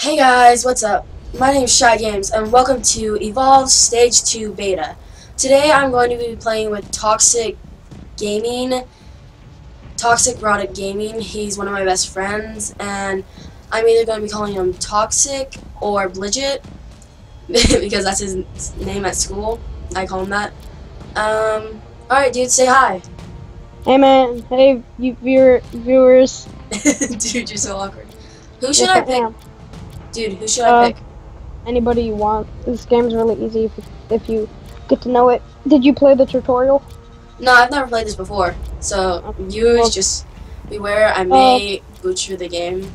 Hey guys, what's up? My name is Shy Games and welcome to Evolve Stage 2 Beta. Today I'm going to be playing with Toxic Rodic Gaming. He's one of my best friends and I'm either going to be calling him Toxic or Bligit because that's his name at school. I call him that. Alright dude, say hi. Hey man, hey you viewers. Dude, you're so awkward. Who should I pick? Dude, who should I pick? Anybody you want. This game's really easy if you get to know it. Did you play the tutorial? No, I've never played this before. So, just beware, I may butcher the game.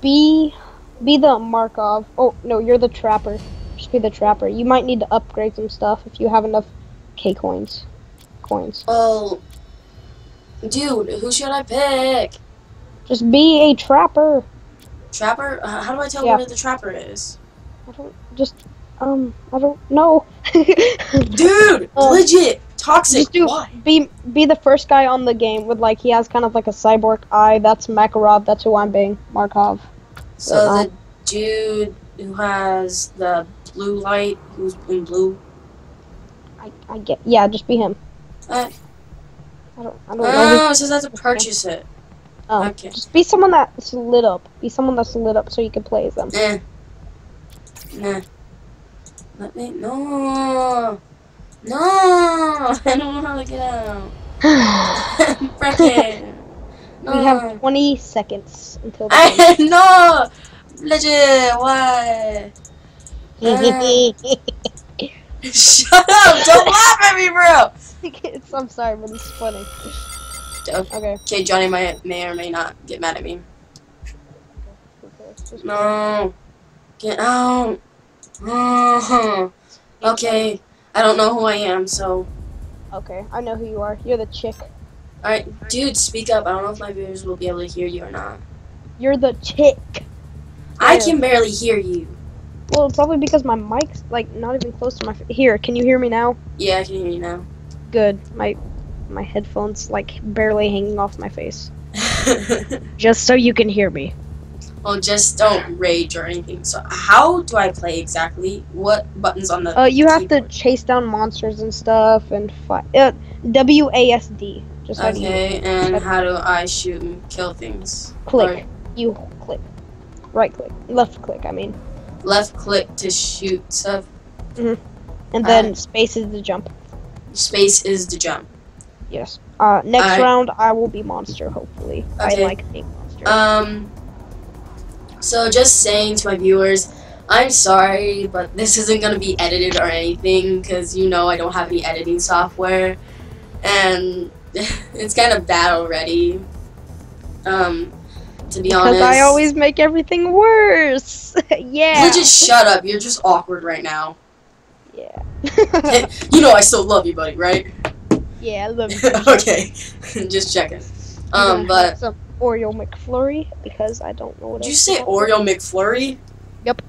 Be the Markov. Oh, no, you're the Trapper. Just be the Trapper. You might need to upgrade some stuff if you have enough K-Coins. Well, dude, who should I pick? Just be a Trapper. Trapper? How do I tell where the Trapper is? I don't know. Dude, legit, Toxic. Be the first guy on the game with he has kind of like a cyborg eye. That's Makarov. That's who I'm being, Markov. So the dude who has the blue light, who's in blue. Yeah, just be him. I don't know. Oh, so that's a purchase it. Okay. Just be someone that's lit up. Be someone that's lit up so you can play as them. Nah. No! I don't know how to get out. Bracken! No. We have 20 seconds until the end. No! Legit! Why? Shut up! Don't laugh at me, bro! I'm sorry, but it's funny. Okay, Johnny may or may not get mad at me. No, get out. Okay, I don't know who I am, so. Okay, I know who you are. You're the chick. All right, dude, speak up. I don't know if my viewers will be able to hear you or not. You're the chick. I can barely hear you. Well, it's probably because my mic's not even close to my. Here, can you hear me now? Yeah, I can hear you now. Good, My headphones barely hanging off my face. Just so you can hear me. Well, just don't rage or anything. So how do I play exactly? What buttons on the you keyboard? Have to chase down monsters and stuff and fight. WASD. Just okay, and how do I shoot and kill things? Click. You click. Right click. Left click, I mean. Left click to shoot stuff. And then space is the jump. Space is the jump. Yes. Next round, I will be monster, hopefully. Okay. I like being monster. So just saying to my viewers, I'm sorry, but this isn't going to be edited or anything, because you know I don't have any editing software, and it's kind of bad already, to be honest. Because I always make everything worse! Yeah! You just shut up, you're just awkward right now. Yeah. You know I still love you, buddy, right? Yeah, I love you. Okay, just checking. But some Oreo McFlurry because I don't know what. Did you say Oreo McFlurry? Yep.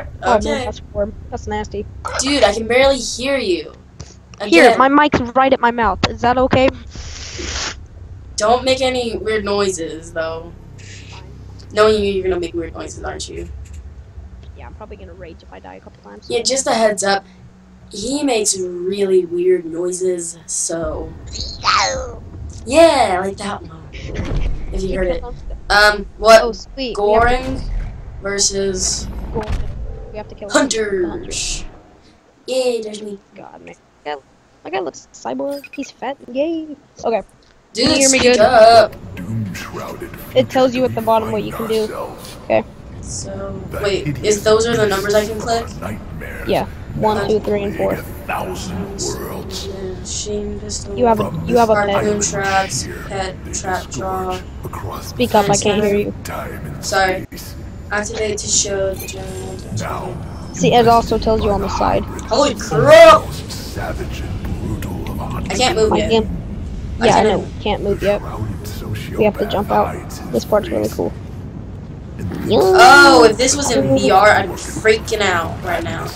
Okay. Oh, man, that's warm. That's nasty. Dude, I can barely hear you. Again. Here, my mic's right at my mouth. Is that okay? Don't make any weird noises, though. Knowing you, you're gonna make weird noises, aren't you? Yeah, I'm probably gonna rage if I die a couple times. Yeah, just a heads up. He makes really weird noises, so yeah, like that one. If you heard it. What? Oh, sweet. Goring versus we have to kill hunters. Yay, there's me. God, man. Yeah, my guy looks cyborg. He's fat. Yay. Okay. Dude, can you hear me good? Up. It tells you at the bottom what you can do. Okay. So wait, those are the numbers I can click? Yeah. 1, 2, 3, and 4. You have a pet. Traps, pet, trap, draw. Speak up, I can't hear you. Sorry. Activate to show the general. See, it also tells you on the side. Holy crap! I can't move yet. Yeah, I know. We can't move yet. We have to jump out. This part's really cool. Oh, if this was in VR, I'd be freaking out right now.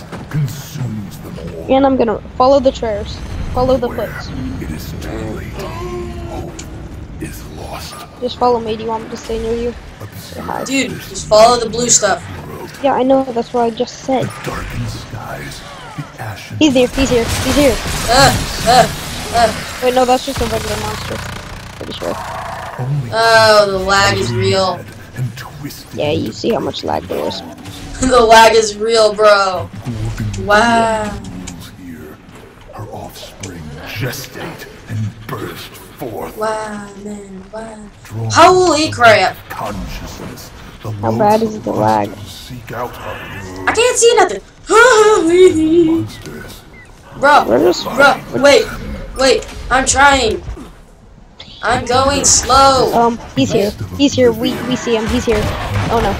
And I'm gonna follow the chairs. Follow the clips. Just follow me. Do you want me to stay near you? Dude, just follow the blue stuff. Yeah, I know, that's what I just said. The darkened skies, the ashen... He's here, he's here, he's here! Wait, no, that's just a regular monster. Pretty sure. Oh, the lag is real. Yeah, you see how much lag there is. The lag is real, bro. Wow. Here, her offspring gestate and burst forth. Wow, man, wow. Holy crap! Consciousness. How bad is the lag? I can't see nothing. Bro, wait. I'm trying. I'm going slow. He's here, we see him, he's here. Oh no.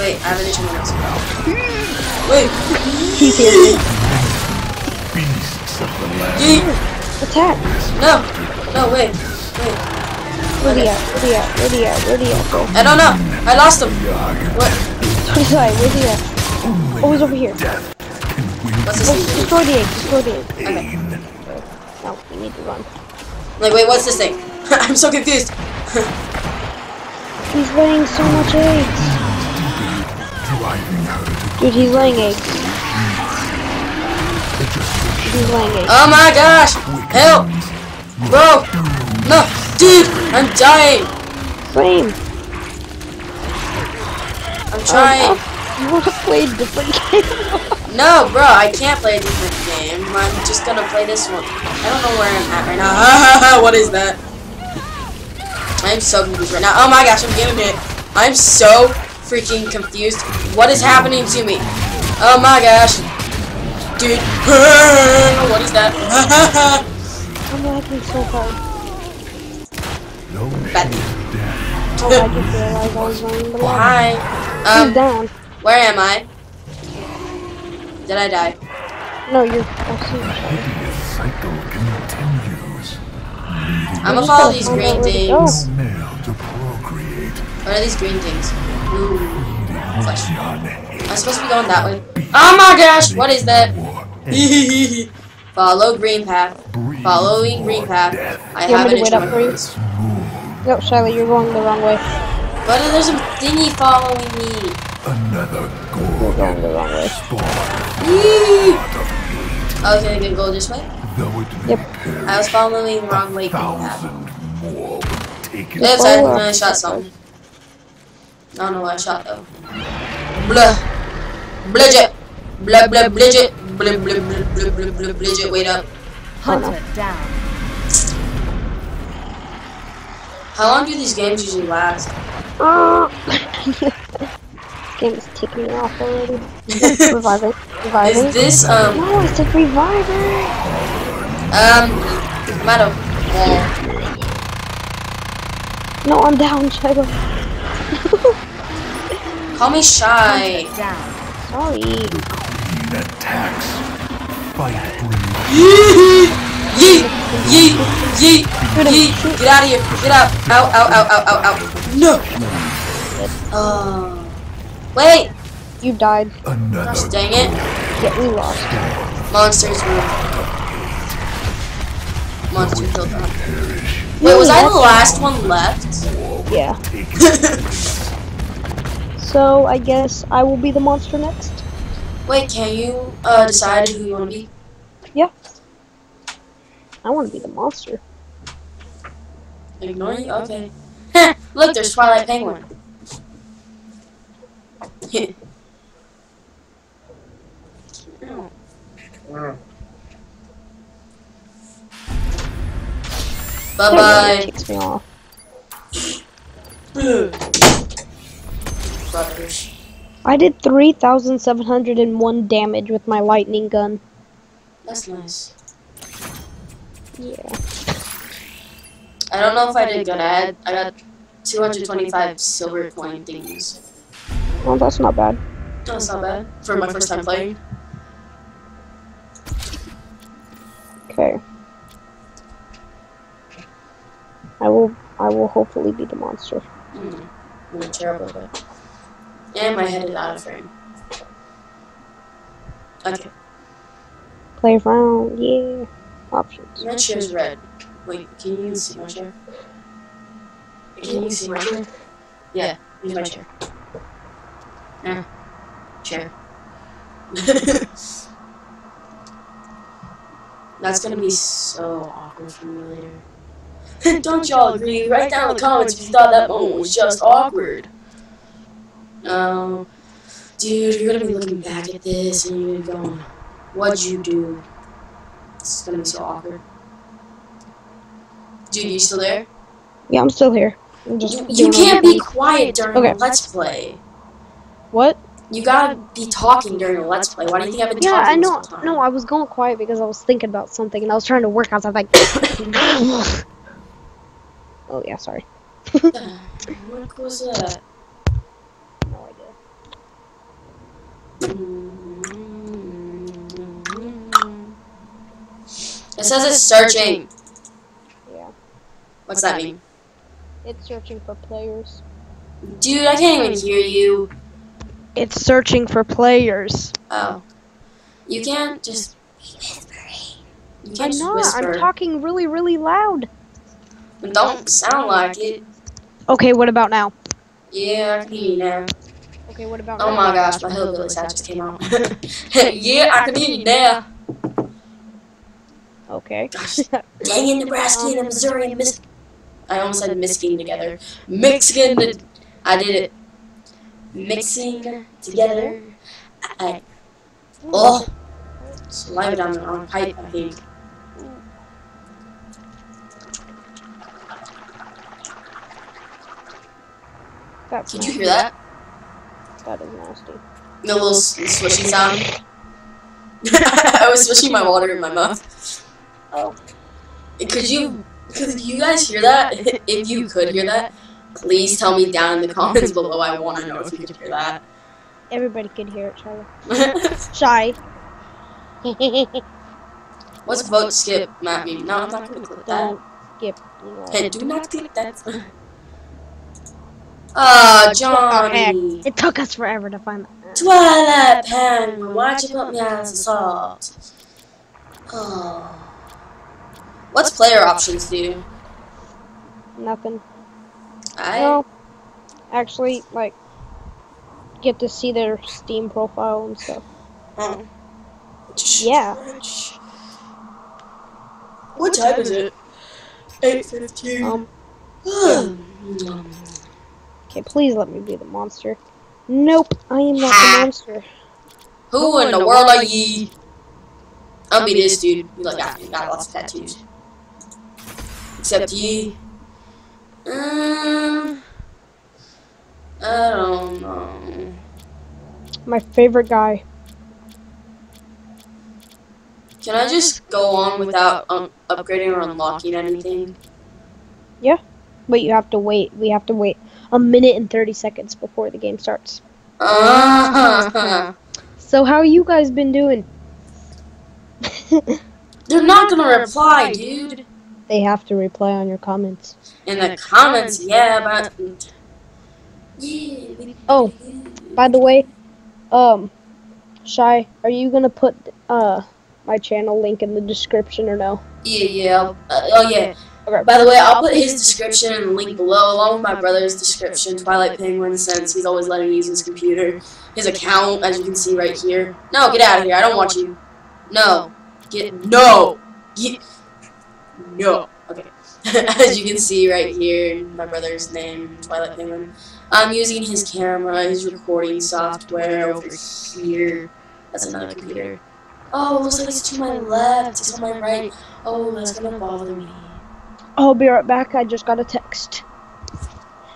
Wait, I have an issue with him. Wait. He's here. Attack. No, no, wait. Where'd he at? Go. I don't know, I lost him. What? Where'd he at? Oh, he's over here. Destroy the egg, Okay. No, we need to run. Like, wait, what's this thing? I'm so confused. He's laying so much eggs. Dude, he's laying eggs. He's laying eggs. Oh my gosh! Help! Bro! No! Dude! I'm dying! Same. I'm trying. You want to play a different game? No, bro, I can't play a different game. I'm just gonna play this one. I don't know where I'm at right now. What is that? I'm so confused right now. Oh my gosh, I'm getting it. I'm so freaking confused. What is happening to me? Oh my gosh. Dude. What is that? I'm lagging so far. Bad. Oh, I didn't realize I was running the line. Hi. Down. Where am I? Did I die? No, you're I'm gonna follow these green things. What are these green things? Ooh. Flesh. Am I supposed to be going that way? Oh my gosh! What is that? Follow green path. Following green path. I have an instrument for you. Nope, Shyla, you're going the wrong way. But there's a thingy following me. Another Gorgon. You're going the wrong way. Oh, okay, I can go this way? Yep. I was following the wrong way. Yes, I shot something. I don't know what I shot though. Blah. Bligit. Blah, blah, Bligit. Blah, blah, blah, blah, blah, Bligit. Wait up. Hunter down. How long do these games usually last? This game is ticking me off already. Reviving. Is this, No, it's a reviver! I'm out of wall. No, I'm down, Shadow. Call me Shy. Sorry. The queen attacks. Yeet! Get out of here! Get out! Out! No! Wait! You died. Gosh dang it. Yeah, we lost. Monsters were... Monster killed them. Wait, was I the last one left? Yeah. So, I guess I will be the monster next. Wait, can you decide who you want to be? Yeah. I want to be the monster. Ignore you? Okay. Look, there's Twilight Penguin. Bye-bye. Kicks me off. I did 3,701 damage with my lightning gun. That's nice. Yeah. I don't know if I did good. I got 225 silver coin things. Well, that's not bad. That's not bad for my first time playing. Okay. I will hopefully be the monster. I'm terrible at it. And my head is out of frame. Okay. Play around, yeah. Options. My chair's red. Wait, can you see my chair? Can you see my chair? Yeah, use my chair. Chair. That's gonna be so awkward for me later. Don't y'all agree? Write down in the comments if you thought that moment was just awkward. Dude, you're gonna be looking back at this and you're gonna be going, what'd you do? It's gonna be so awkward. Dude, you still there? Yeah, I'm still here. I'm just you can't be quiet during a Let's Play. What? You gotta be talking during a Let's Play. Why do you think I've been talking I know. This no, I was going quiet because I was thinking about something and I was trying to work out something. Oh, yeah, sorry. What was that? No idea. It says it's searching. Yeah. What's that mean? It's searching for players. Dude, I can't even hear you. It's searching for players. Oh. You can't just be whispering. You can't just whisper. I'm talking really, really loud. Don't sound like it. Okay, what about now? Yeah, I can hear you now. Okay, what about now? Oh my gosh, my hillbilly sound just came out. Yeah, I can hear you now. Okay. Gosh, dang it, Nebraska and Missouri and Michigan. I almost said Michigan together. Michigan. I did it. Mixing together. Oh, slide on the wrong pipe, I think. That's Did you hear that? That is nasty. The little swishing sound. I was swishing my water in my mouth. Oh. Could you guys hear that? If you could hear that, please tell me down in the comments below. I want to know if you could hear that. Everybody could hear it, Shy. What's vote skip, Matt? No, I'm not gonna click that. Skip. Hey, do not click that. Ah, Johnny. It took us forever to find that. Twilight Penguin, why'd you put me out of salt? Oh. What's player options do? Nothing. Well, actually, like, get to see their Steam profile and stuff. Oh. Yeah. What time is it? 8:15. Okay, please let me be the monster. Nope, I am not the monster. Who in the world are ye? I'll be this dude. You look after me. Got lots of tattoos. Except ye. I don't know. My favorite guy. Can I just go on without upgrading or unlocking anything? Yeah, but you have to wait. We have to wait a minute and 30 seconds before the game starts. So how you guys been doing? They're not gonna reply, dude. They have to reply on your comments. In the comments, yeah, but... Oh, by the way, Shy, are you gonna put, my channel link in the description or no? Yeah, oh yeah. Okay. By the way, I'll put his description and the link below, along with my brother's description, Twilight Penguin, since he's always letting me use his computer. His account, as you can see right here. No, get out of here, I don't want you. No. No. Okay. As you can see right here, my brother's name, Twilight Penguin. I'm using his camera, his recording software over here. That's another computer. Oh, it looks like it's to my left. It's on my right. Oh, that's gonna bother me. I'll be right back. I just got a text.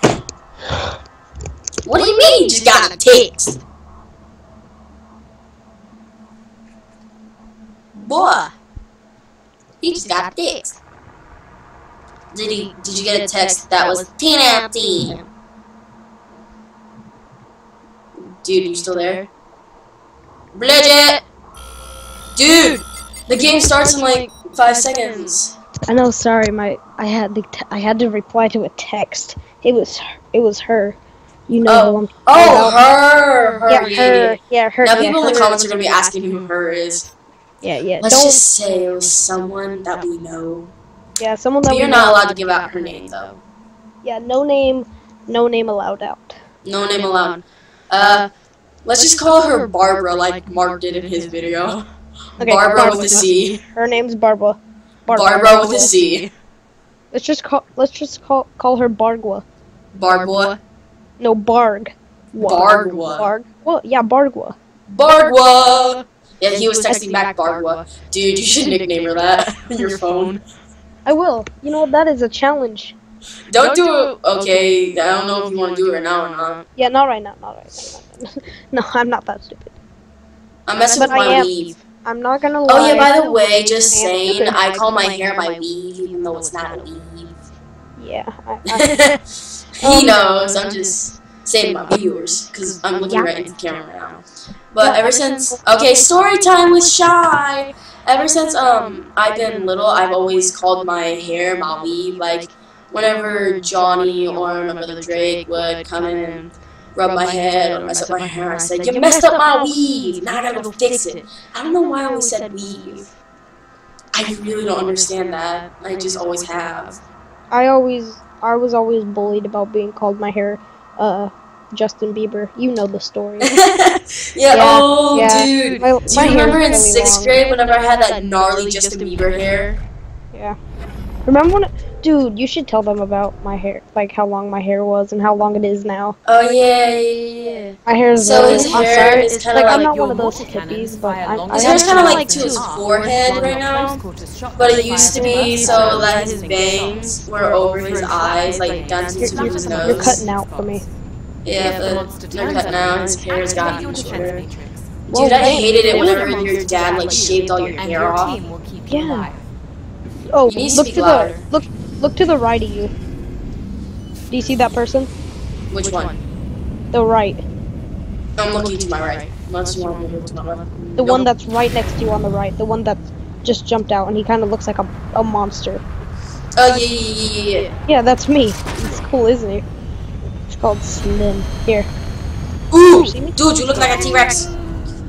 What do you mean you just got a text? Boy. He just got a text. Did you get a text that was 10 out of 10? Dude, are you still there? Bligit! Dude! The game starts in like 5 seconds. I know, sorry, I had to reply to a text. It was her. You know who I'm talking about. Yeah, her. Now people in the comments are gonna be asking who her is. Yeah. Let's just say it was someone that we know. Yeah, someone that we know. You're not allowed to give out her name, though. Yeah, no name allowed out. No name allowed. Let's just call her Barbara, like Mark did in his video. Okay, Barbara with a C. Her name's Barbara. Barbara with a C. Let's just call. Let's just call her Bargwa. Bargwa. No, Barg. Bargwa. Barg. Well, yeah, Bargwa. Bargwa. Yeah, he was texting back Bargwa. Dude, you should nickname her that on your phone. I will. You know that is a challenge. Don't do it. Okay, I don't know if you want to do it right now or not. Yeah, not right now. Not right now. No, I'm not that stupid. I'm messing with my weave. I'm not gonna lie. Oh yeah, by the way, just saying, I call my hair my weave, even though it's not a weave. Yeah. He knows. I'm just saying my viewers, because I'm looking right into the camera right now. But ever since, okay, story time with Shy. Ever since I've been little, I've always called my hair my weave, like. Whenever Johnny or another Drake would come in and rub my head or mess up my hair, I said, "You messed up my weave. Now I gotta go fix it." I don't know why I always said weave. I really don't understand that. I just always have. I was always bullied about being called my hair, Justin Bieber. You know the story. yeah, dude. Do you remember in 6th grade whenever I had that gnarly Justin Bieber hair? Yeah. Remember when? Dude, you should tell them about my hair, like how long my hair was and how long it is now. Oh yeah, yeah. My hair is so his hair is kind of like I'm not one of those hippies, but his hair's kind of like to his forehead right now. But it used to be so that his bangs were over his eyes, like down to his nose. You're cutting out for me. Yeah, but they're cutting out. His hair's gotten shorter. Dude, I hated it whenever your dad like shaved all your hair off. Yeah. Oh, look to the right of you. Do you see that person? Which one? The right. I'm looking to my right. The one that's right next to you on the right. The one that just jumped out and he kind of looks like a monster. Oh, yeah. Yeah, that's me. It's cool, isn't it? It's called Slim. Here. Ooh! Dude, you look like a T-Rex.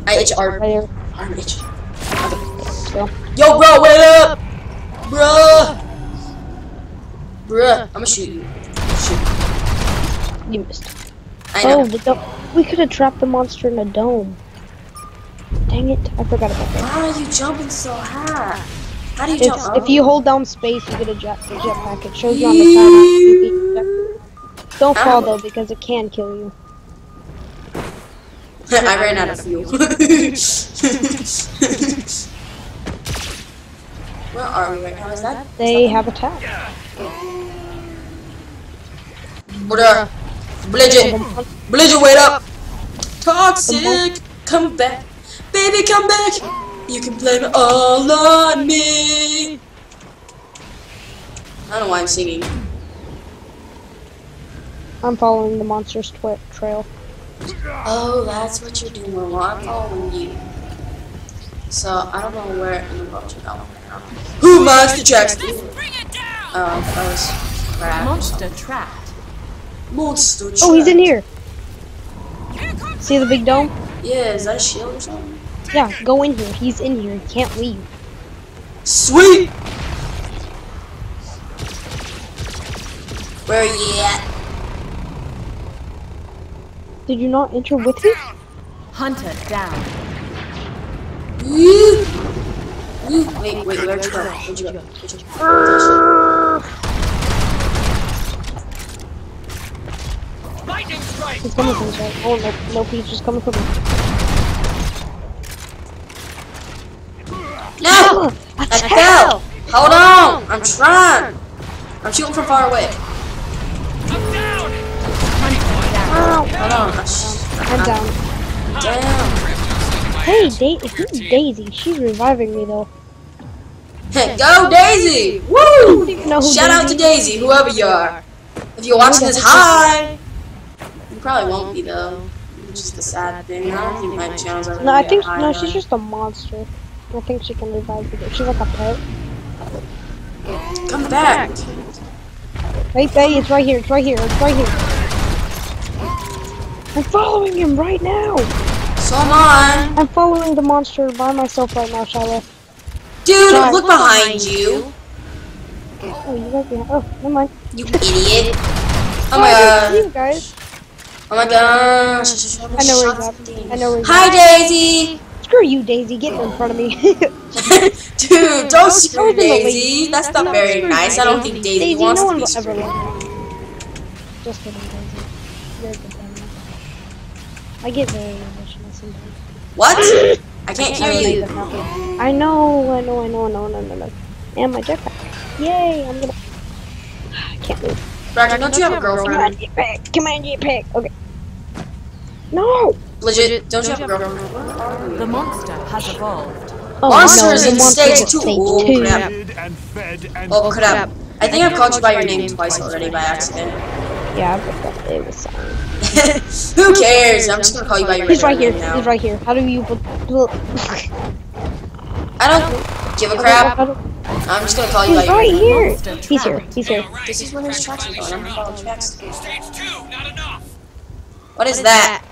I itch arm. Arm itch. Yo, bro, wait up! Bruh! Bruh, I'm gonna shoot you. Shoot. You missed. I know. Oh, we could have trapped the monster in a dome. Dang it, I forgot about that. Why are you jumping so high? How do you jump up? If you hold down space, you get a jetpack. It shows you on the side. Don't fall though, because it can kill you. I ran out of fuel. Where are we right now? Is that? They have attacked. Bruh. Bligit! Bligit, wait up! Toxic! Come back! Baby, come back! You can blame it all on me! I don't know why I'm singing. I'm following the monster's trail. Oh, that's what you're doing. Well, I'm following you. So, I don't know where in the world you're going right now. Who monster tracks? Oh, that was crap. Monster trap. Monster trapped. Oh, he's in here. See the big dome? Yeah, is that a shield or something? Yeah, go in here. He's in here. He can't leave. Sweet! Where are you at? Did you not enter with him? Hunter down. Wait, where'd you go? Where'd you go? Where'd you go? He's coming from us, right? Oh, no, he's just coming from us. No! What the hell? Hold on! I'm trying! I'm shooting from far away. I'm down! Ow! Hold on. I'm down. Damn. Hey, who's Daisy? She's reviving me, though. Hey, go Daisy! Woo! Shout out to Daisy, whoever you are. If you're watching this, hi! Probably won't be though. It's just a sad thing. I don't think my channel's ever gonna get high. No, she's just a monster. I think she can revive people. She's like a pet. Come back! Right there, it's right here, it's right here, it's right here. I'm following him right now! So am I! I'm following the monster by myself right now, Shyla. Dude, look behind you! Oh, you guys behind. Oh, never mind. You idiot! Oh my god. You guys. Oh my gosh. I know where he's at. Hi, Daisy! Screw you, Daisy. Get in front of me. Dude, don't screw Daisy. That's not very nice. I don't think Daisy wants to be screwed. Just kidding, Daisy. You're a good family. I get very emotional sometimes. What? I can't hear you. I know. And my jetpack. Yay, I'm gonna... I can't move. Bracken, don't you have a girlfriend? Come on, jetpack. Okay. No! Bligit, don't you have a girlfriend? The monster has evolved. Oh, monsters in stage 2. Oh, crap. Oh, crap. I think I've called you by your name twice already by accident. Yeah, but it was silent. Who cares? I'm just gonna call you by your name. He's right here. Now. He's right here. How do you... I don't give a crap. I'm just gonna call you by your name. He's right here. He's here. He's here. This is where his tracks are going. I'm gonna follow tracks. Stage 2, not enough. What is that?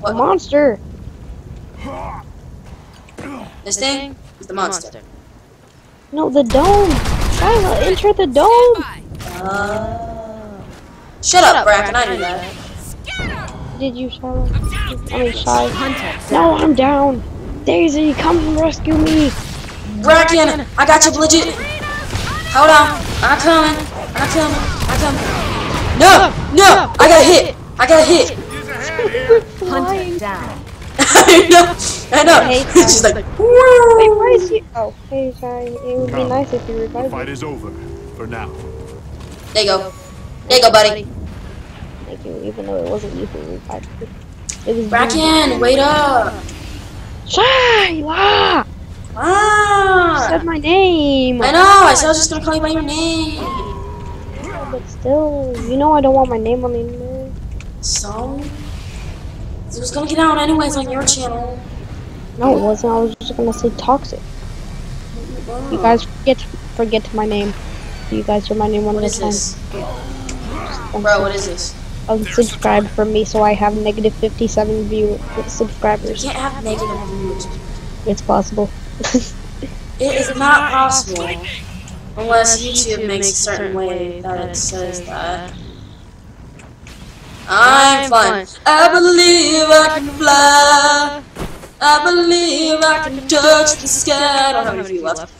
What? A monster. This thing is the monster. No, the dome. Shyla, enter the dome. Shut up, Bracken. I knew that. Did you, Shyla? I mean, Shy. No, I'm down. Daisy, come and rescue me. Bracken, I got you, Bligit. Hold on. I'm coming. No, I got hit. Hunter down. I know. She's like, whoa. Wait, why is he? Oh, hey, Shy. It would be nice if you revived me. The fight is over for now. There you go, buddy. Thank you, even though it wasn't you who revived me. It was Bracken, wait up. Shyla! Ah! You said my name! I know! I said I was just gonna call you by your name! Yeah, but still, you know I don't want my name on the internet. So? It was gonna get out anyways on your channel. No, it wasn't. I was just gonna say toxic. Oh. You guys forget my name. You guys remind me one more time. Bro, what is this? Unsubscribe from me, so I have negative 57 subscribers. You can't have negative views. It's possible. It is not possible unless YouTube makes a certain way that it says that. I'm fine. I believe I can fly. I believe I can touch the sky. I don't have any view left.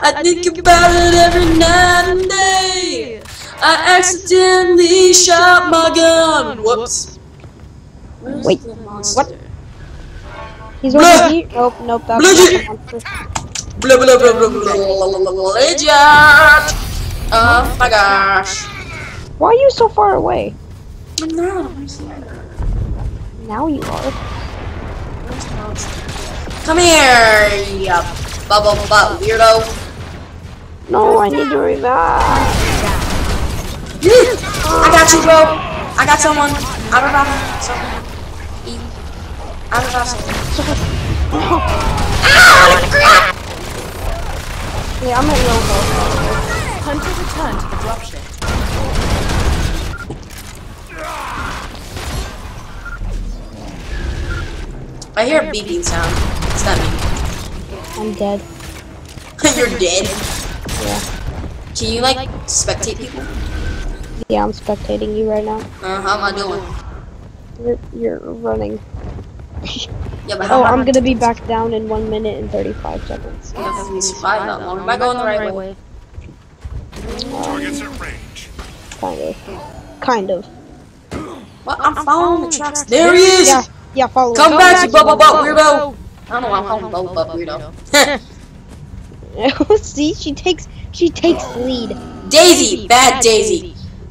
I think about it every night and day. I accidentally shot my gun. Whoops. Wait. What? He's over here. Nope. That's the monster. Oh my gosh. Why are you so far away? I'm not. I'm here. Now you are. Come here, you bubble butt weirdo. No, I need to revive. I got you, bro. I got someone. I don't know someone. I don't know someone. Ah, crap! Yeah, I'm at low health. Hunter returned to the dropship. I hear a beeping sound. What's that mean? I'm dead. You're dead? Yeah. Can you like spectate people? Yeah, I'm spectating you right now. How am I doing? You're running. Yeah, but oh, I'm gonna be back down in 1 minute and 35 seconds. Yeah, that means 5 that long. Am I going the right way? Targets at range. Kind of. What? I'm following the tracks. There he is! Yeah, follow. Come back, you bubble butt weirdo! I don't know why I'm calling bubble butt weirdo. See, she takes lead. Daisy.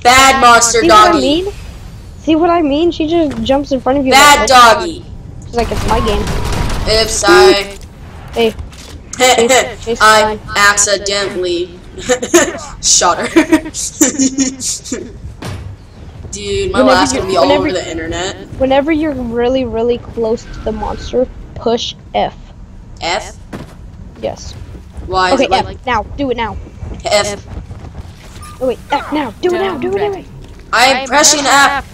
Bad monster doggy. See what I mean? She just jumps in front of you. Bad doggy. She's like, it's my game. Oops, hey. I accidentally shot her. Dude, my last gonna be all over the internet. Whenever you're really, really close to the monster, push F. F? Yes. Why? Okay, F. Like now. Do it now. F. Oh wait, F now. Do it now. I'm pressing F.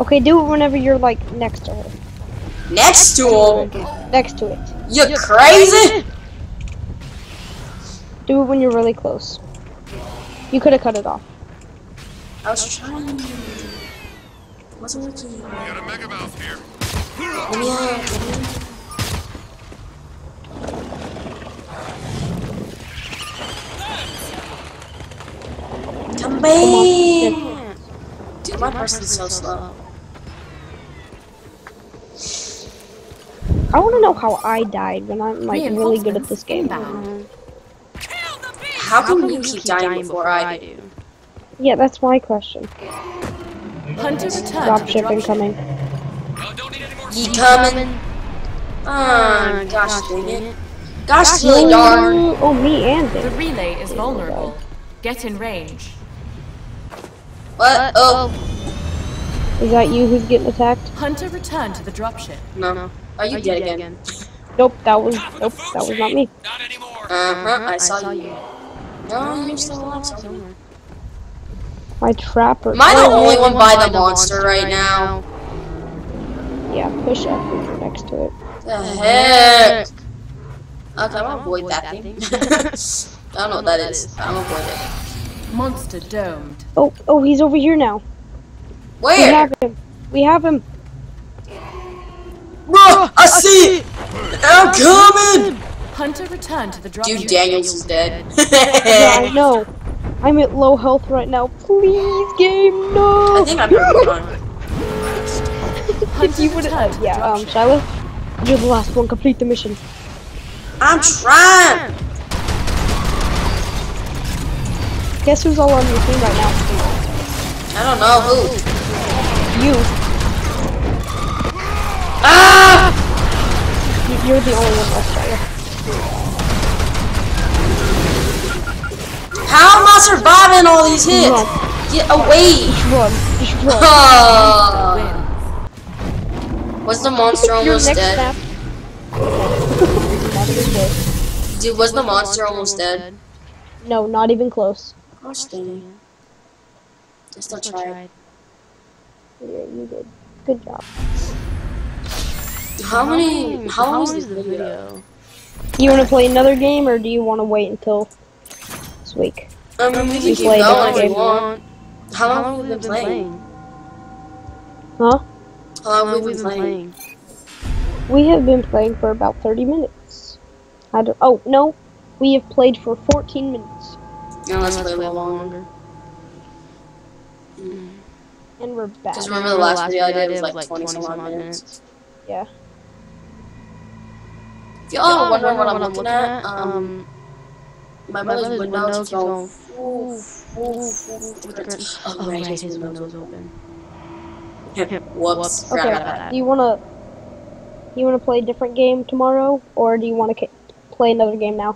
Okay, do it whenever you're like next to her. Next to it. You're crazy? Do it when you're really close. You could have cut it off. I was trying. wasn't working. You got a mega mouth here. Yeah. Man. Dude, my person's so slow. I want to know how I died when I'm like really good at this game. How can you keep dying before I do? Yeah, that's my question. Dropshipping coming. You coming? Oh, gosh dang it. Gosh dang darn. Oh, me and this. The relay is vulnerable. Get in range. What? Oh. Is that you who's getting attacked? Hunter returned to the dropship. No. Are you dead again? Nope, that was not me. Not anymore. I saw you. No, you're still alive somewhere. My Trapper. Am I the only one by the monster right now? Yeah, push up if you're next to it. The heck? Okay, I'll avoid that thing. I don't know what that is. I'll avoid it. Monster domed. Oh, he's over here now. Where? We have him. Bro, I see it! I'm coming! Hunter returned to the drop. Dude, Daniels is dead. Yeah, I know. I'm at low health right now. Please, game, no! I think I'm going to you would have. Yeah, Shyla, you're the last one. Complete the mission. I'm trying! Guess who's all on your team right now? I don't know who. You. Ah! You're the only one left, Shyla. How am I surviving all these hits? Run. Get away! Just run. Was the monster almost dead? Dude, was the monster almost dead? No, not even close. Gosh dang it. I still tried. Yeah, you did. Good job. How long is the video? You want to play another game, or do you want to wait until this week? We can keep going if you want. How long have we been playing? Huh? How long have we been playing? We have been playing for about 30 minutes. Oh, no. We have played for 14 minutes. No, let's play a little longer. And we're back. Just remember the last video I did was like 20 some odd minutes. Yeah. If y'all wondering what I'm looking at, my mother's window keeps going. Oh, right, his window's open. Whoops. Okay, do you wanna play a different game tomorrow, or do you wanna play another game now?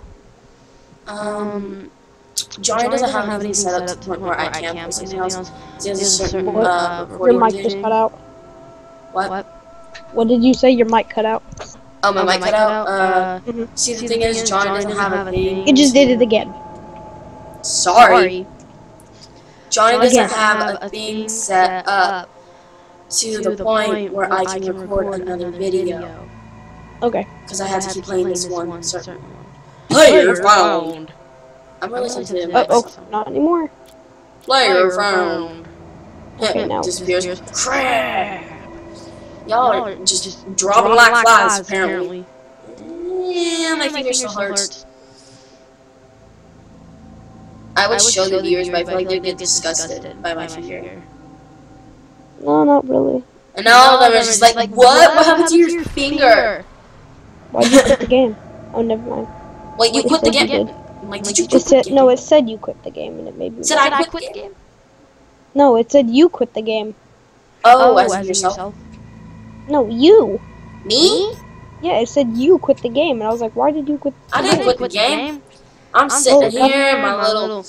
Johnny doesn't have anything set up to the point where I can't play something else. He has a certain recording. Your mic just cut out. What? What did you say? Your mic cut out? Oh, my mic cut out? See, the thing is, Johnny doesn't have a thing. It just did it again. Sorry. Johnny doesn't have a thing set up to the point where I can record another video. Okay. Because I have to keep playing this one certain one. Player found! I'm really sensitive. Oh, not anymore. Player found. Okay, now disappears. Crap! Y'all are just dropping like flies, apparently. Yeah, my finger still hurts. I would show the viewers, but I feel like they'd get disgusted by my finger. No, not really. And all of them are just like, what? What happened to your finger? Why'd you quit the game? Oh, never mind. Wait, you quit the game? Like, no, it said you quit the game, and it made me. Said I quit the game? No, it said you quit the game. Oh, as in yourself? No, you. Me? Yeah, it said you quit the game, and I was like, why did you quit the game? I didn't quit the game. I'm sitting here, my little...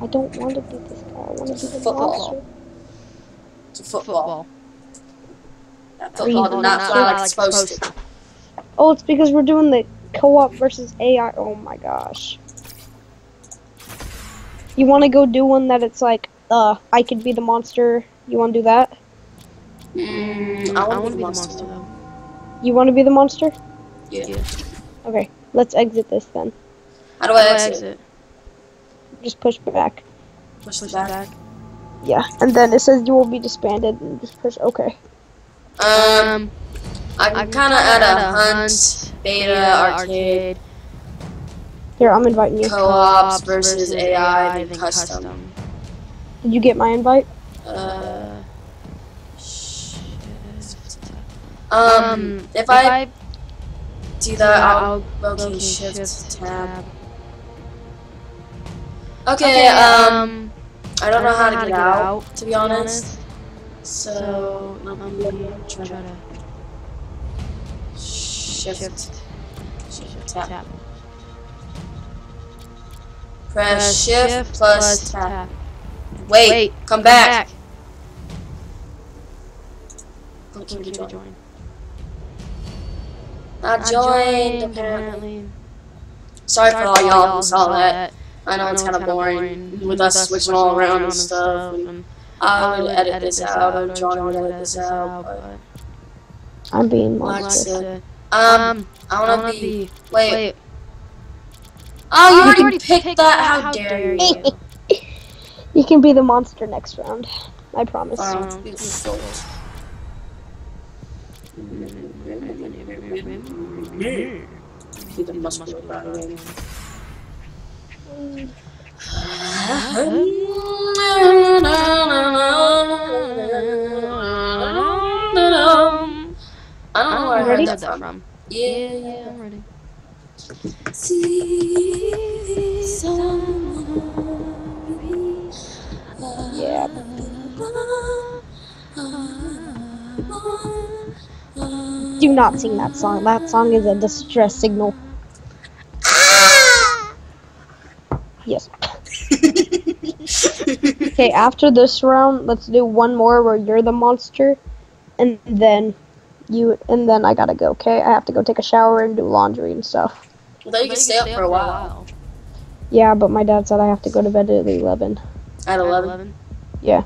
I don't want to be this guy. I want to be the football. It's a football. That football did not fly like it's supposed to. Oh, it's because we're doing the co-op versus AI. Oh my gosh. You want to go do one that it's like, I could be the monster. You want to do that? I want to be the monster, though. You want to be the monster? Yeah. Okay, let's exit this then. How do I exit? Just push back. Push back. Yeah, and then it says you will be disbanded and just push okay. I'm kinda at a hunt, beta, arcade. Here, I'm inviting you. Co-ops versus AI and custom. Did you get my invite? If I do that, I'll key shift tab. Okay, I don't know how to get out, to be honest. So, I'm gonna try to shift tap. Press shift plus tap. Wait, come back! Looking to join. Not joined, apparently. Sorry for all y'all who saw that. I know it's kind of boring with us switching all around and stuff. And I would edit this out, and John would edit this out, but I'm being lost. I wanna be. Wait. Oh, you already picked that. How dare you? You can be the monster next round. I promise. Be the monster. I don't know where I heard that from. Yeah, I'm ready. Yeah. Do not sing that song. That song is a distress signal. Yes. Okay, after this round, let's do one more where you're the monster, and then I gotta go, okay? I have to go take a shower and do laundry and stuff. Well, then you can stay up for a while. Yeah, but my dad said I have to go to bed at 11. At 11? Yeah.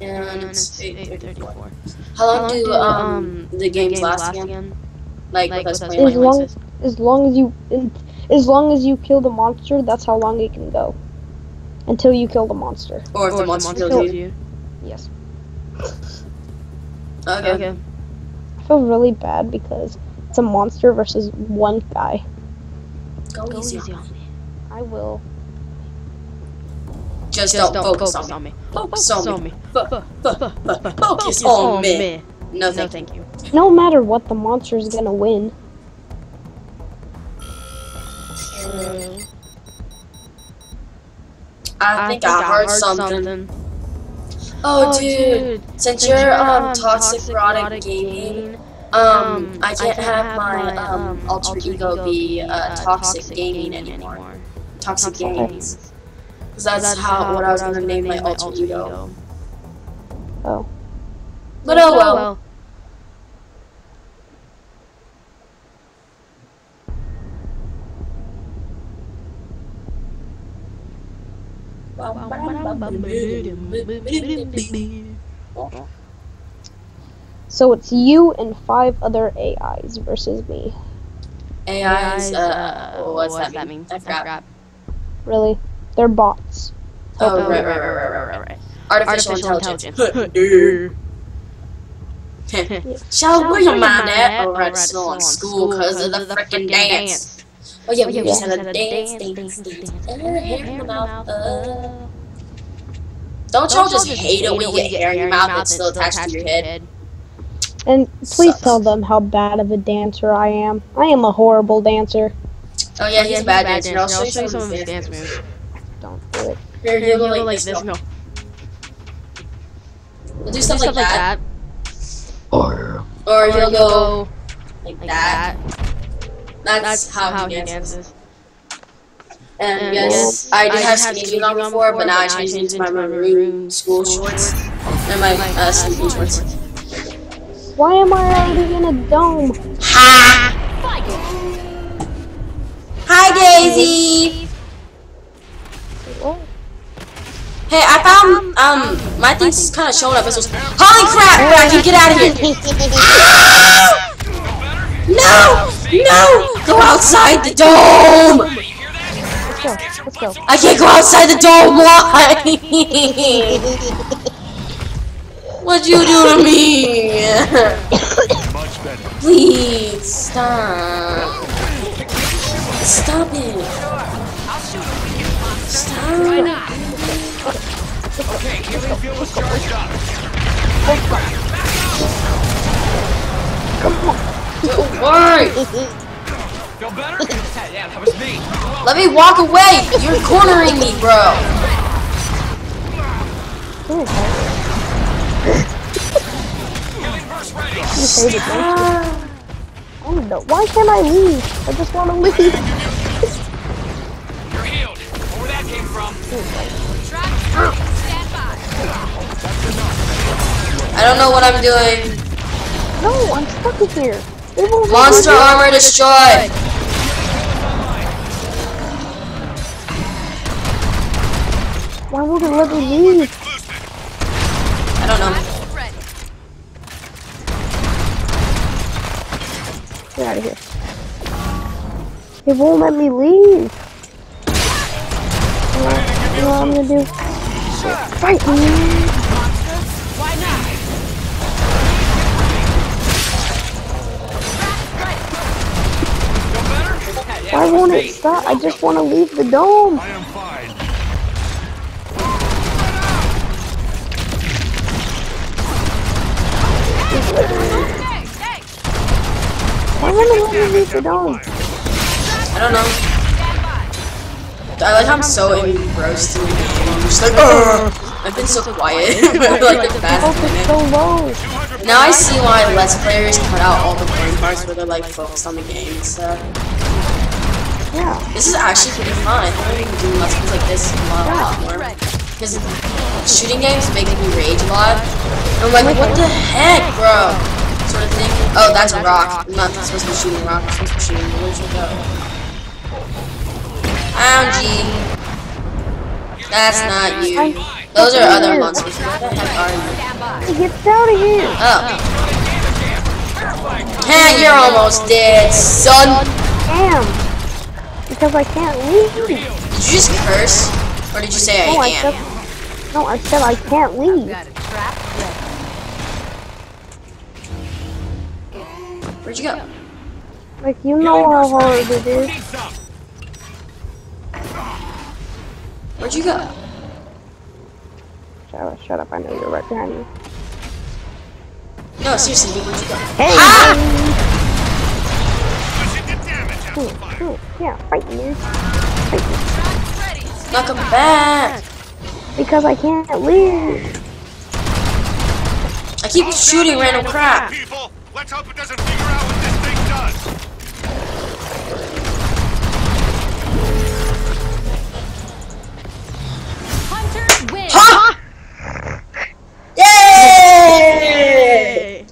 And it's 8:34. How long do the games last again? Like with us playing as long as you kill the monster, that's how long it can go. Until you kill the monster. Or if the monster kills you. Yes. Okay. I feel really bad because it's a monster versus one guy. Go easy on me. I will. Just don't focus on me. Focus on me. No, thank you. No matter what, the monster is gonna win. I think I heard something. Oh, dude. Since you're Toxic Rodic Gaming, I can't have my alter ego be Toxic Gaming anymore. Toxic Games. Because that's what I was going to name my alter ego. Oh. But oh well. So it's you and 5 other AIs versus me. AIs, what's that mean? I forgot. Really? They're bots. Oh, right. Artificial intelligence. Shall we remind that? Or it's still in school because of the frickin' dance. Oh yeah, we just had a dance. Hair in the mouth. Don't y'all just hate it when you get hair in your mouth that's still attached to your head? And please tell them how bad of a dancer I am. I am a horrible dancer. Oh yeah, he's a bad dancer. I'll show you some of his dance moves. Don't do it. You're going like this, no. You'll do stuff like that. Or you'll go like that. That's how he dances. And yes, I did have skinny jeans on before, but now I changed into my maroon school shorts and my sneaky shorts. Why am I already in a dome? Ha! Hi, Daisy. What? Hey, I found my thing's kind of showing up. It was holy crap! Bracken, get out of here! No! Go outside the dome! Let's go. I can't go outside the dome! Why? What'd you do to me? Please stop. Stop it. Stop. Why not? Okay, healing field was charged up. Come on. Why? Feel better? Yeah, that was me. Let me walk away. You're cornering me, bro. Oh no, why can't I leave? I just want to leave. You're healed. Where that came from. I don't know what I'm doing. No, I'm stuck in here. Monster armor destroyed. Why would it let me leave? I don't know. Get out of here. It won't let me leave. You know what I'm gonna do? Fight me! Why not? Why won't it stop? I just want to leave the dome. I am fine. Why wouldn't they let me leave the dome? I don't know. I like how I'm so engrossed in the game. I'm just like, ugh. I've been so quiet for like the past minute. Now I see why Let's Players cut out all the fun parts where they're like focused on the game and stuff. Yeah. This is actually pretty fun. I don't even do lessons like this a lot more. Because shooting games make me rage a lot. I'm like, what the heck, bro? Sort of thing. Oh, that's a rock. I'm not supposed to be shooting a rock. I'm supposed to be shooting a where'd you go? OMG. That's not you. Those are other monsters. What the heck are you? Get out of here. Oh. Hey, you're almost dead, son. Damn. Because I can't leave. Did you just curse? Or did you say I am? No, I said I can't leave. Where'd you go? Like, you know how hard it is. Where'd you go? Shut up, I know you're right behind me. No, seriously, dude, where'd you go? Hey! Ah! Cool. Yeah, fight me. Welcome back! Because I can't leave. I keep shooting random crap. People, let's hope it doesn't figure out what this thing does. Hunters win. Ha! Yay!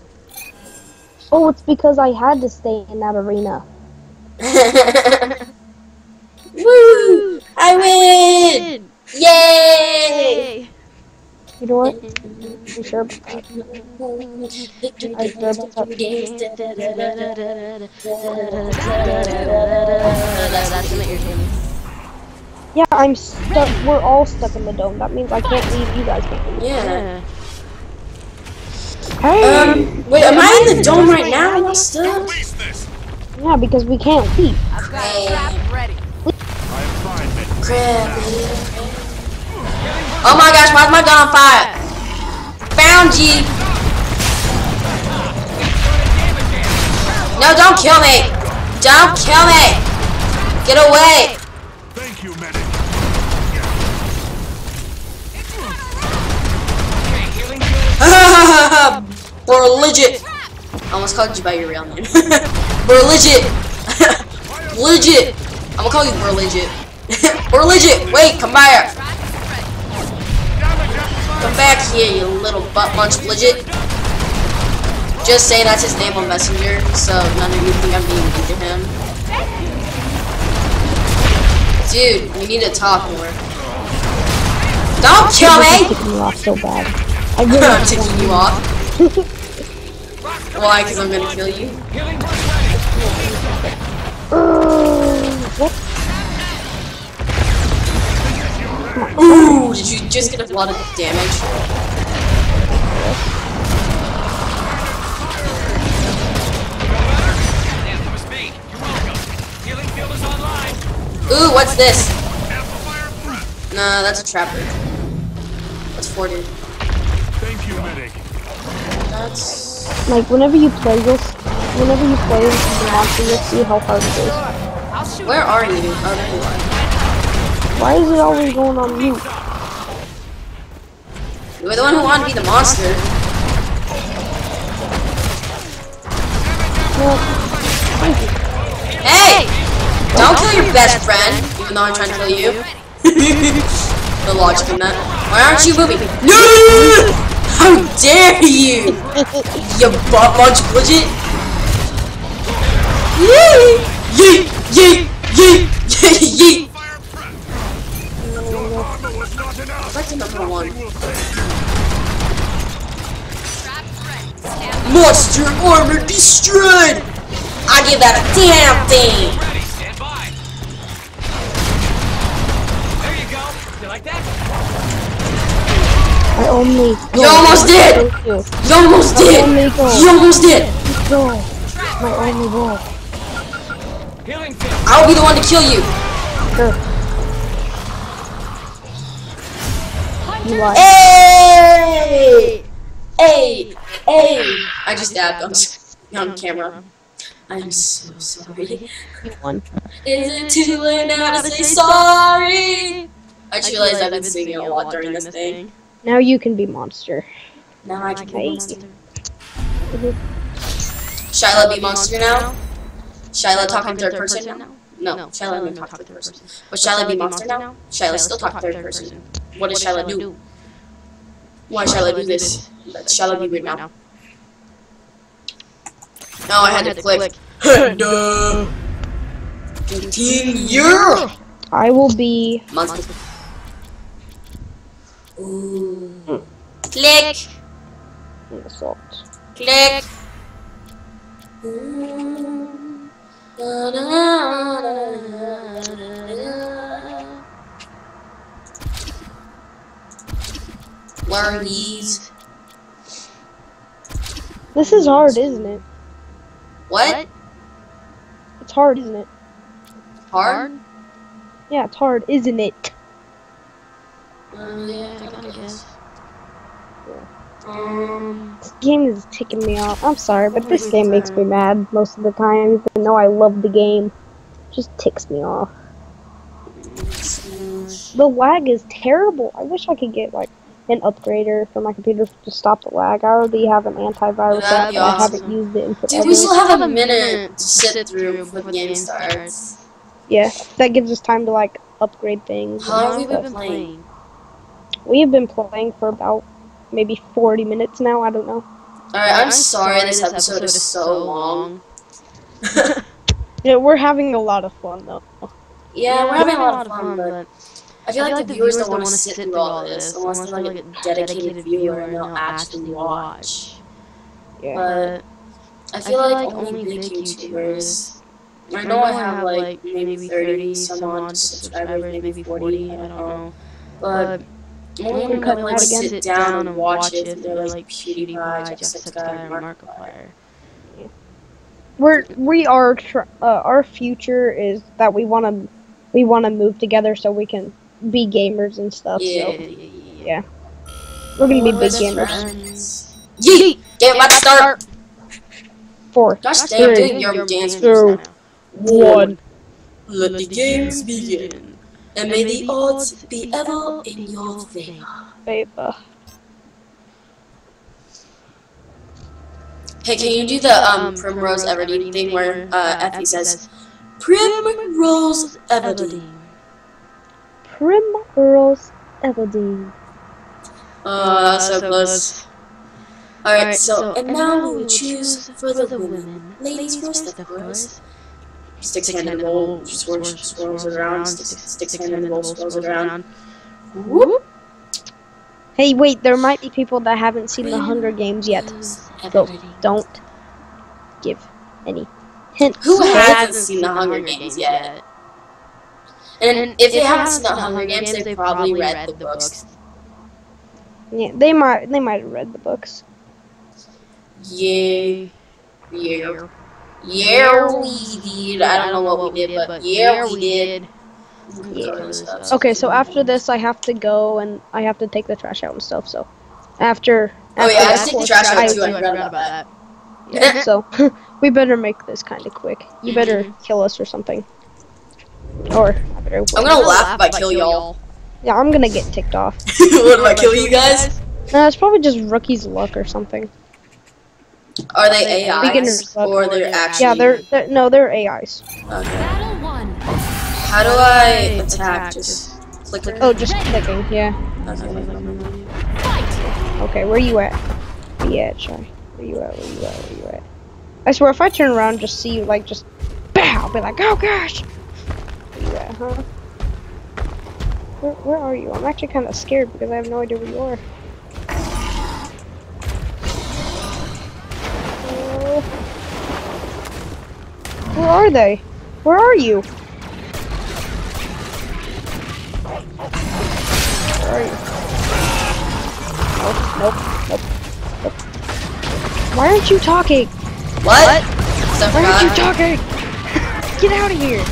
Oh, it's because I had to stay in that arena. Woo! I win! Yay! You know what? I'm sure about that. Yeah, I'm stuck. We're all stuck in the dome. That means I can't leave. You guys can't leave. Yeah. Hey! Wait, am I in the dome right now? Am I stuck? Yeah, because we can't leave. I've got a trap ready. Oh my gosh, why's my gun on fire? Found you! No, don't kill me! Don't kill me! Get away! Thank you, medic. Bligit! I almost called you by your real name. Bligit! Bligit! I'm gonna call you Bligit. Bligit! Wait, come back! Come back here, you little butt munch Bligit. Just say that's his name on Messenger, so none of you think I'm being mean to him. Dude, we need to talk more. Don't kill me! I'm taking you off so bad. I'm taking you off. Why? Because I'm gonna kill you. Ooh, did you just get a lot of damage? this? Nah, that's a Trapper. That's 40. Thank you, medic. That's... Like, whenever you play the monster, you'll see how hard it is. Where are you? Oh, there you are. Why is it always going on mute? You were the one who wanted to be the monster. Well, thank you. Hey! Don't kill your best friend, even though I'm trying to kill you. The logic in that. Why aren't you moving? No! How dare you! You butt munch Bligit! Yee! Yee! Yee! Yee! Yee! Yee! I'd like to number one. Monster armor destroyed! I give that a damn thing! I only. You almost did! You almost did! You almost did! My only goal. I'll be the one to kill you! Sure. Hey! Hey! Hey! I just dabbed on camera. I am so sorry. Is it too late now to say sorry? I just realized I've been singing a lot during this thing. Now you can be monster. Now I can be monster. Shyla be monster now? Shyla talk in third person now? No, Shyla didn't talk third person. But Shyla be monster now? Shyla still talk third person. What does Shyla do? Why Shyla do this? Let Shyla be weird now. No, I had to click. And continue! I will be monster. Ooh. Mm. Click. Assault. Click. Ooh. Da, da, da, da, da. Where are these? This is hard, isn't it? What? It's hard, isn't it? Hard? Yeah, it's hard, isn't it? Yeah, I guess. Yeah. This game is ticking me off. I'm sorry, but this game makes me mad most of the time. Even though I love the game, it just ticks me off. The lag is terrible. I wish I could get like an upgrader for my computer to stop the lag. I already have an antivirus app, but I haven't used it in forever. Dude, we still have a minute to sit through before the game starts. Yeah, that gives us time to like upgrade things. How long have we been playing? We have been playing for about maybe 40 minutes now, I don't know. Alright, I'm sorry this episode is so long. Yeah, we're having a lot of fun though. Yeah, we're having a lot of fun, but I feel like the viewers don't want to sit through all this unless they're like a dedicated viewer and they'll actually watch. Yeah. But I feel like only big YouTubers. I know I have like maybe 30 some odd subscribers, maybe 40, I don't know. But only when I like sit down and watch it, and they're like PewDiePie, Jacksepticeye, Markiplier. Yeah. Our future is that we wanna move together so we can be gamers and stuff. Yeah, so, yeah. We're gonna be big gamers. Yeet! Game, let's start. 4. Gosh damn, dude, your dance moves now. 1. Let the games begin. And may the odds be ever in your favor. Hey, can you do the Primrose Everdeen thing where Effie says, Primrose Everdeen. Primrose Everdeen. So close. Alright, so, and now we will choose for the women. Ladies first, of course. Sticks hand in the bowl, swirls around, sticks hand in the bowl, swirls around. Whoop. Hey, wait, there might be people that haven't seen the Hunger Games yet. So don't give any hints. Who hasn't seen the Hunger Games yet? And if they haven't seen the Hunger Games, they've probably read the books. Yeah, they might have read the books. Yeah. Yeah. Yeah, we did. I don't know what we did, but yeah, we did. Yeah. Okay, so after this, I have to go and I have to take the trash out and stuff. So, after I have to take the trash out too. I forgot about that. Yeah, so we better make this kind of quick. You better kill us or something. Or I better. I'm gonna laugh if I kill y'all. Yeah, I'm gonna get ticked off. What if I kill you guys? Nah, it's probably just rookie's luck or something. Are they AIs or they're actually? Yeah, they're no, they're AIs. Okay. How do I attack? Just clicking? Oh, just clicking, yeah. Okay, where you at? Yeah, try. Where you at? I swear, if I turn around and just see you, like, just BOW! I'll be like, oh gosh! Where you at, huh? Where are you? I'm actually kind of scared because I have no idea where you are. Where are they? Where are you? Nope, nope. Why aren't you talking? What? Why aren't you talking? Get out of here!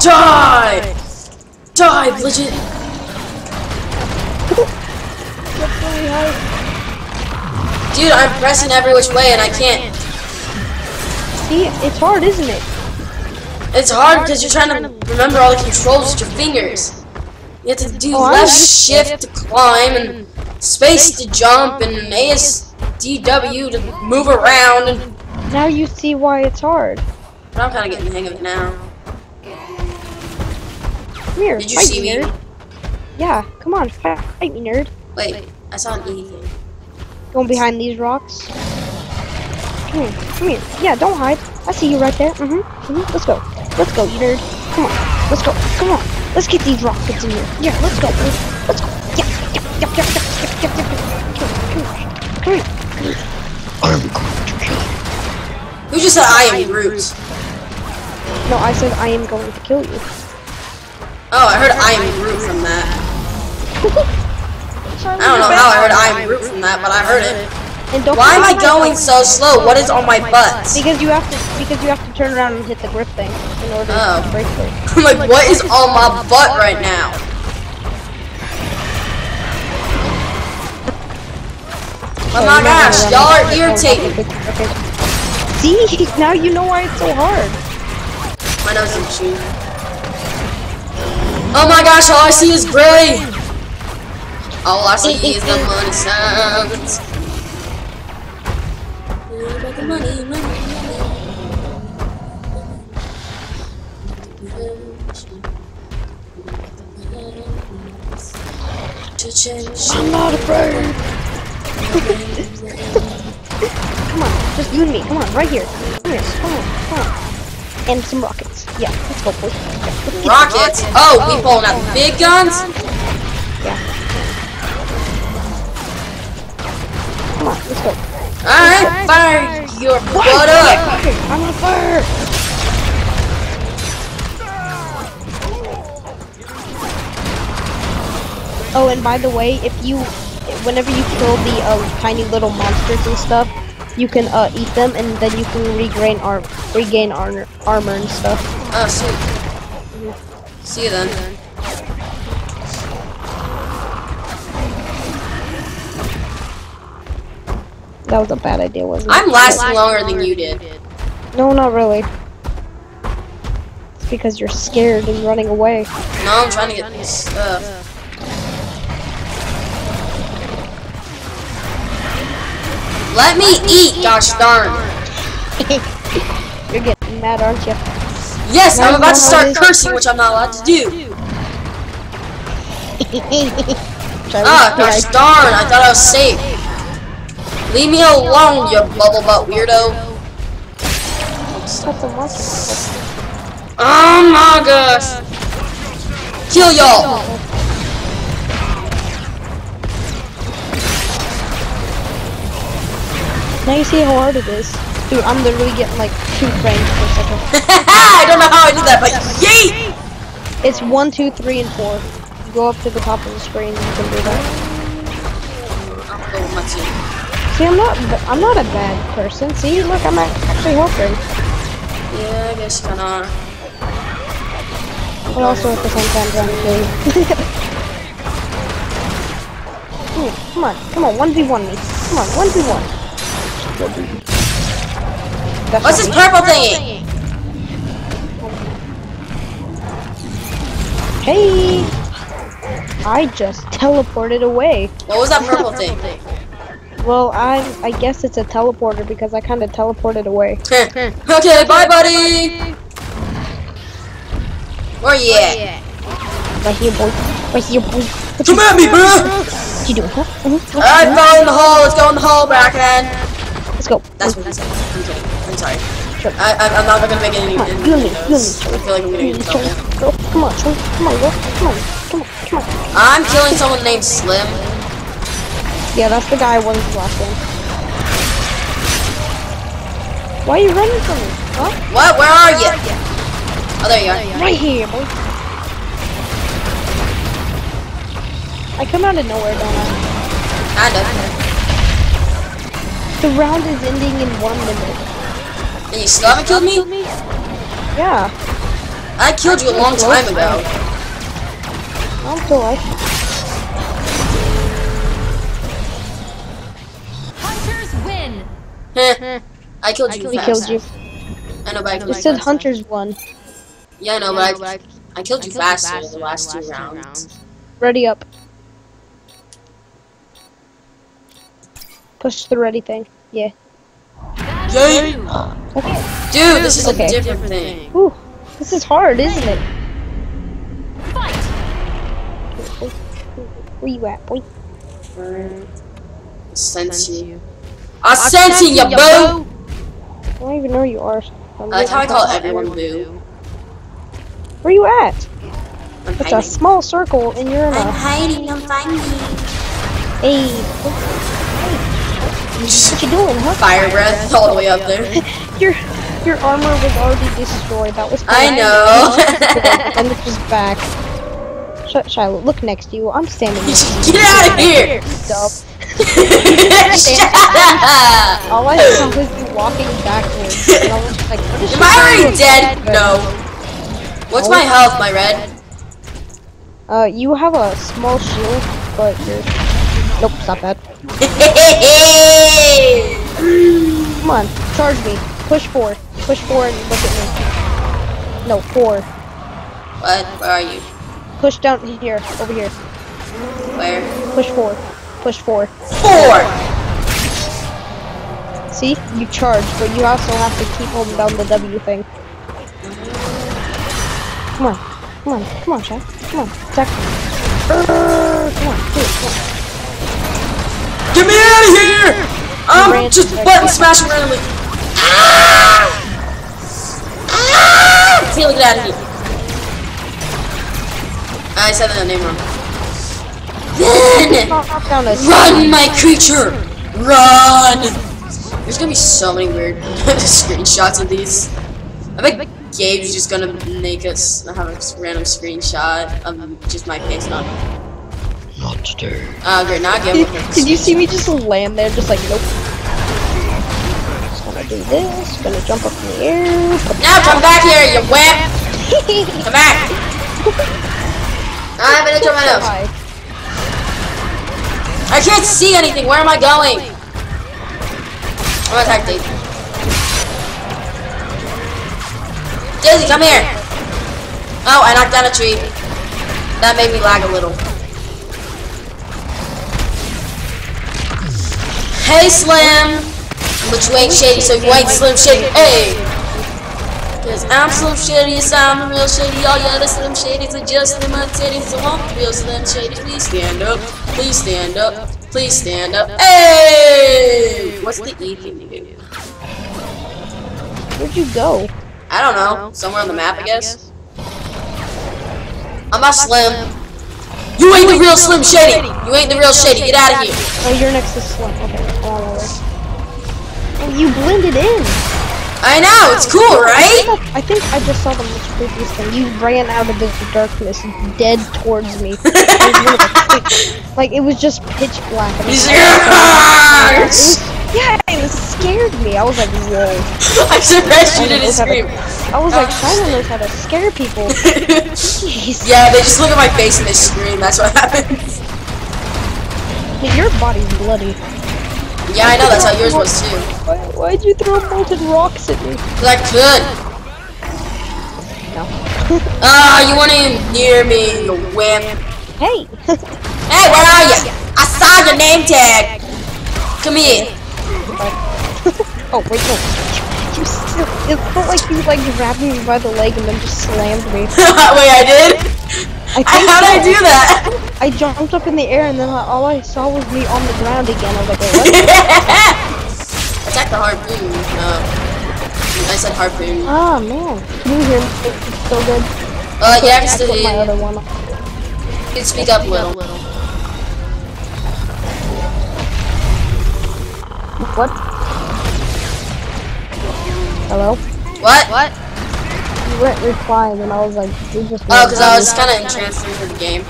Die! Die, Bligit! Dude, I'm pressing every which way and I can't. See, it's hard, isn't it? It's hard because you're trying to remember all the controls with your fingers. You have to do left shift to climb, and space to jump, and ASDW to move around. And now you see why it's hard. But I'm kind of getting the hang of it now. Come here, did you see me? Nerd. Yeah, come on, fight me, nerd. Wait, I saw an E. Going behind these rocks. Come here. Yeah, don't hide. I see you right there. Let's go, you nerd. Come on, let's go. Come on. Let's get these rockets in here. Yeah, let's go. Let's go. Come here. I'm going to kill you. Who just said I am Groot? No, I said I am going to kill you. Oh, I heard I am Groot from that. I don't know how I heard I am Groot from that, but I heard it. And why am I going so slow? What is on my butt? Because you have to turn around and hit the grip thing in order to break it. I'm like, what is on my butt right now? Oh my gosh, y'all are irritating. Okay. See, now you know why it's so hard. My nose is cheap. Oh my gosh, all I see is gray. All I see is the money sounds. Money. I'm not afraid. Come on, just you and me. Come on, right here. Come on. And some rockets. Yeah, let's go, boys. Yeah, rockets? Oh, we pulling out the big guns? Yeah. Come on, let's go. Alright, fire your butt up. I'm gonna fire. Oh, and by the way, whenever you kill the tiny little monsters and stuff, you can eat them, and then you can regain armor and stuff. Oh, sweet. Yeah. See you then. That was a bad idea, wasn't it? I'm lasting longer than you did. No, not really. It's because you're scared and running away. No, I'm trying to get this stuff. Let me eat, gosh darn! You're getting mad, aren't you? Yes, I'm about to start cursing, which I'm not allowed to do. Ah, gosh darn, I thought I was safe. Leave me alone, you bubble butt weirdo. Oh my gosh! Kill y'all! Now you see how hard it is. Dude, I'm literally getting like 2 frames per second. I don't know how I did that, but yeet! It's 1, 2, 3, and 4. You go up to the top of the screen and you can do that. See, I'm not a bad person. See, look, I'm actually helping. Yeah, I guess you kinda are. And also at the same time, run. Come on, come on, 1v1 me. Come on, 1v1. That's what's this purple thingy? Hey! I just teleported away. What was that purple thing? Well, I guess it's a teleporter because I kind of teleported away. Okay, bye, buddy! Where you at? Right here, boy. Right here, boy. Come at me, bro! What you doing, huh? Alright, go in the hole. Let's go in the hole, Bracken. Let's go. That's what I said. Okay, I'm sorry. Sure. I'm not gonna make any notes. I feel like I'm gonna get in trouble. Come on, come on, come on, come on. I'm killing someone named Slim. Yeah, that's the guy I wanted to last in. Why are you running from me? Huh? What? Where are you? Oh, there you are. Right here, boy. I come out of nowhere, don't I? I know. The round is ending in 1 minute. And you still haven't killed me? Yeah. I killed you a long time ago. I'm still alive. Hunters win. I killed you. I know, but you said hunters won. Yeah, no, but I killed you faster in the last two rounds. Ready up. Push the ready thing. Yeah. Yay! Okay. Dude, this is a different thing. Ooh, this is hard, isn't it? Fight! Where you at, boy? I sense you. I sense you, boo! I don't even know where you are. I like how I call everyone boo. Where you at? I'm it's hiding. A small circle and you're in I'm hiding, I'm finding you. Hey. What you doing, huh? Fire breath all the way up there. your armor was already destroyed. That was I know. And it's just back. Shiloh, look next to you. I'm standing next. Get out of here! All I saw was you walking backwards. And I was just like, what is am I already dead? No. What's my health, my red? You have a small shield, but you're... Nope, stop that. Come on, charge me. Push forward. Push forward and look at me. No, forward. What? Where are you? Push down here, over here. Where? Push forward. Push forward. Forward! See? You charge, but you also have to keep holding down the W thing. Come on, come on, come on, Shy. Come on, Zach. Come on, do it, come on. Get me out of here! I'm just button smashing randomly. Taylor, get out of here. I said that name wrong. Then, run, my creature! Run! There's gonna be so many weird screenshots of these. I think Gabe's just gonna make us have a random screenshot of just my face on. Monster. Great, now Gabe. Did you see me just land there, just like, nope. Just gonna do this, gonna jump up in the air. Now come back here, you whip! Come back! I'm gonna jump out of. I can't see anything, where am I going? I'm gonna attack Daisy. Daisy, come here! Oh, I knocked down a tree. That made me lag a little. Hey, Slim! Which way, Shady? So, white, Slim, Shady. Hey! Cause I'm Slim Shady, so I'm real Shady. All the other Slim Shadys are just Slim up Teddy, so I'm real Slim Shady. Please stand up. Please stand up. Please stand up. Hey! What's the E thing to do? Where'd you go? I don't know. Somewhere on the map, I guess. I'm not Slim. You ain't the real Slim Shady. You ain't the real Shady. Get out of here. Oh, you're next to Slim. Okay. Oh, you blended in. I know. It's cool, right? I think I just saw the most previous thing. You ran out of the darkness, dead towards me. Like it was just pitch black. Yeah, it scared me. I was like, whoa. I'm surprised you didn't scream. I was like, Shy knows how to scare people. Jeez. Yeah, they just look at my face and they scream. That's what happens. Dude, your body's bloody. Yeah, I know. That's how yours was too. Why'd you throw molten rocks at me? Cause I could. No. Ah, you weren't even near me, you wimp. Hey. Hey, where are you? I saw your name tag. Come here. Oh wait, no. You still, it felt like you like grabbed me by the leg and then just slammed me. Wait, I did? How'd I do that? I jumped up in the air and then all I saw was me on the ground again. I was like, wait, what? Attack the harpoon. I said harpoon. Oh man. Can you hear me? It's so good. Yeah, I can still hear you. You can speak up a little. What? Hello? What? What? You weren't replying and I was like, you just... Oh, because I was kind of entranced for the game.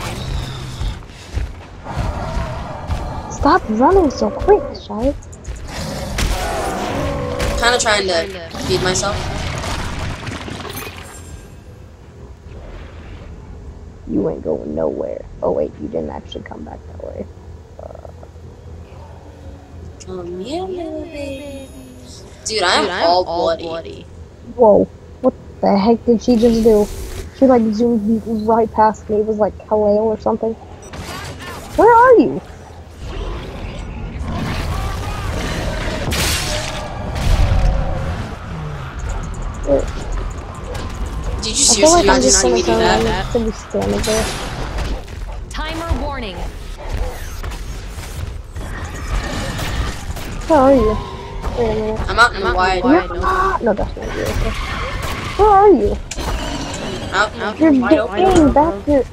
Stop running so quick, Shy. I'm kind of trying to feed myself. You ain't going nowhere. Oh wait, you didn't actually come back that way. Come here, baby. Dude, I am all bloody. Whoa, what the heck did she just do? She like zoomed right past me. It was like hello or something. Where are you? Did you seriously not just see me do that? Timer warning. Where are you? I'm out in the wide. No, that's not you. Where are you? Out in the wide open. Back here.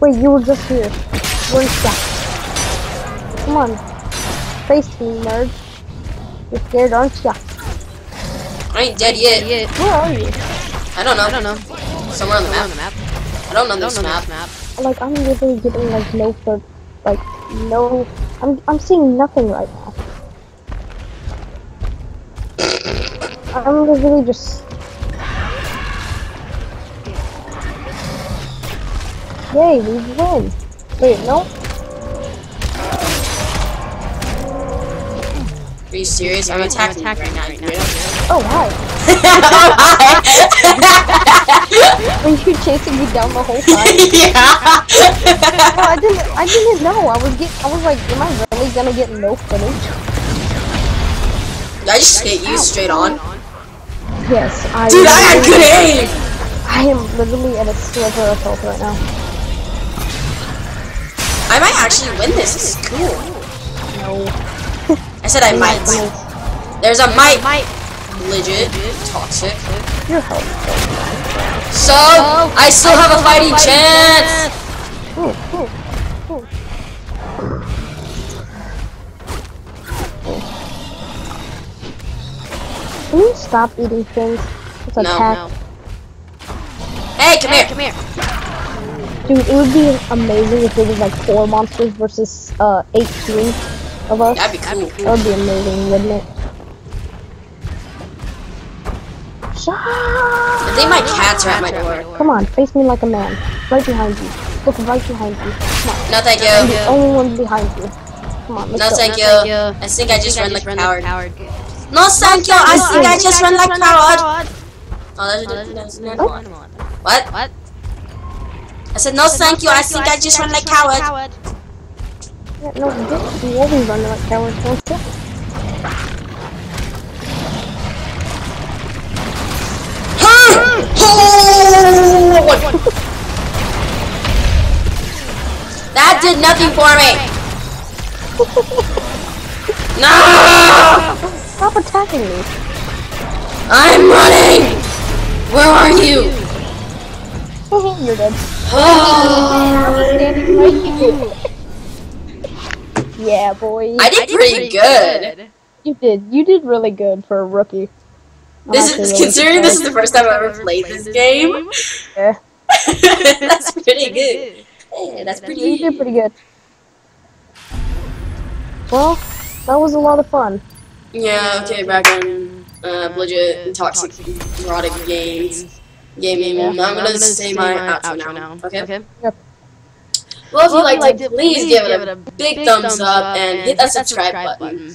Wait, you were just here. Where's that? Come on. Face me, nerd. You're scared, aren't ya? I ain't dead yet. Where are you? I don't know. Somewhere on the map. I don't know this map. Like, I'm literally getting like no for, like, no. I'm seeing nothing right now. I'm literally just... Yay, we win! Wait, no? Are you serious? I'm attacking right now. Oh, hi! Were you chasing me down the whole time? Yeah! No, I didn't know. I was like, am I really gonna get no footage? I just hit you straight on. Yes, I... Dude, I got good aim! I am literally at a sliver of health right now. I might actually win this. This is cool. No. I said I might. There's a might. Bligit. Toxic. Your health. So, I still have a fighting chance! Can you stop eating things? It's a cat. Hey, come here! Dude, it would be amazing if it was like 4 monsters versus 18. Of us. That'd be cool. That would be amazing, wouldn't it? I think my cats are at my door. Come on, face me like a man. Right behind you. Look right behind you. Come on. No, thank you. I'm the only one behind you. Come on, let's go. Thank you. I think I just ran like a coward. No, thank you. I think I just ran like a coward. Oh, that's what? What? I said, no, thank you. I think I just ran like a coward. No, you always run like cowards, don't you? That did nothing for me! No! Stop attacking me! I'm running! Where are you? You're dead. I'm standing right here. Yeah, boy. I did pretty good. You did really good for a rookie. Considering this is the first time I've ever played this game. Yeah. That's pretty good. Yeah, that's pretty good. You did pretty good. Well, that was a lot of fun. Yeah, okay, Bracken. Bligit, and Toxic Rodic Gaming. Yeah. I'm gonna say my outro now. Okay? Yep. Well, if you liked it, please give it a big thumbs up and hit that subscribe button.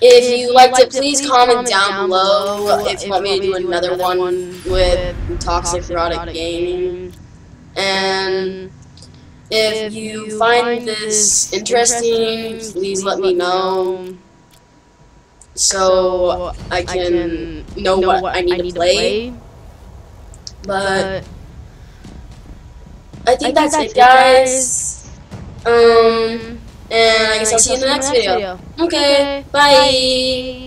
If you liked it, please comment down below if you want me to do another one with Toxic Rodic Gaming. And if you find this interesting, please let me know so I can know what I need to play. But I think that's it, guys. And I guess I'll see you in the next video. Okay, bye.